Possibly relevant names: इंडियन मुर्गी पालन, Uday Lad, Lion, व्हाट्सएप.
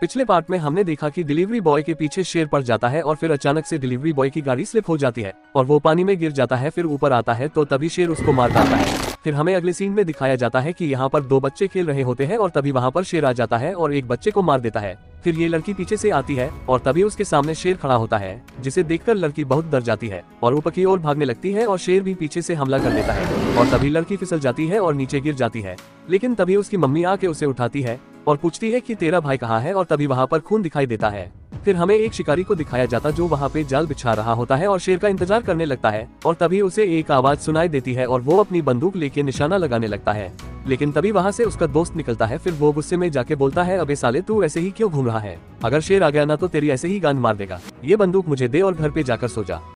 पिछले पार्ट में हमने देखा कि डिलीवरी बॉय के पीछे शेर पड़ जाता है और फिर अचानक से डिलीवरी बॉय की गाड़ी स्लिप हो जाती है और वो पानी में गिर जाता है। फिर ऊपर आता है तो तभी शेर उसको मार डालता है। फिर हमें अगले सीन में दिखाया जाता है कि यहाँ पर दो बच्चे खेल रहे होते हैं और तभी वहाँ पर शेर आ जाता है और एक बच्चे को मार देता है। फिर ये लड़की पीछे से आती है और तभी उसके सामने शेर खड़ा होता है, जिसे देखकर लड़की बहुत डर जाती है और ऊपर की ओर भागने लगती है और शेर भी पीछे से हमला कर लेता है और तभी लड़की फिसल जाती है और नीचे गिर जाती है। लेकिन तभी उसकी मम्मी आके उसे उठाती है और पूछती है कि तेरा भाई कहाँ है, और तभी वहाँ पर खून दिखाई देता है। फिर हमें एक शिकारी को दिखाया जाता जो वहाँ पे जाल बिछा रहा होता है और शेर का इंतजार करने लगता है और तभी उसे एक आवाज सुनाई देती है और वो अपनी बंदूक लेके निशाना लगाने लगता है। लेकिन तभी वहाँ से उसका दोस्त निकलता है। फिर वो गुस्से में जाके बोलता है, अबे साले तू ऐसे ही क्यों घूम रहा है, अगर शेर आ गया ना तो तेरी ऐसे ही गान मार देगा, ये बंदूक मुझे दे और घर पे जाकर सो जा।